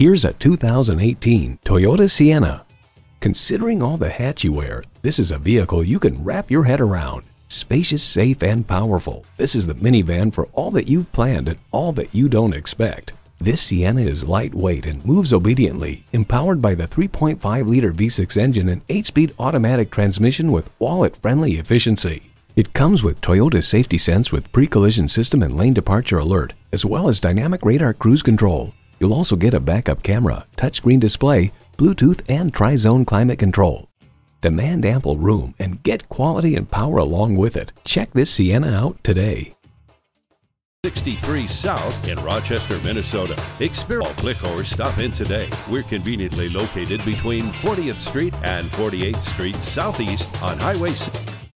Here's a 2018 Toyota Sienna. Considering all the hats you wear, this is a vehicle you can wrap your head around. Spacious, safe, and powerful, this is the minivan for all that you've planned and all that you don't expect. This Sienna is lightweight and moves obediently, empowered by the 3.5-liter V6 engine and 8-speed automatic transmission with wallet-friendly efficiency. It comes with Toyota Safety Sense with pre-collision system and lane departure alert, as well as dynamic radar cruise control. You'll also get a backup camera, touchscreen display, Bluetooth, and tri-zone climate control. Demand ample room and get quality and power along with it. Check this Sienna out today. 63 South in Rochester, Minnesota. Click or stop in today. We're conveniently located between 40th Street and 48th Street Southeast on Highway 6.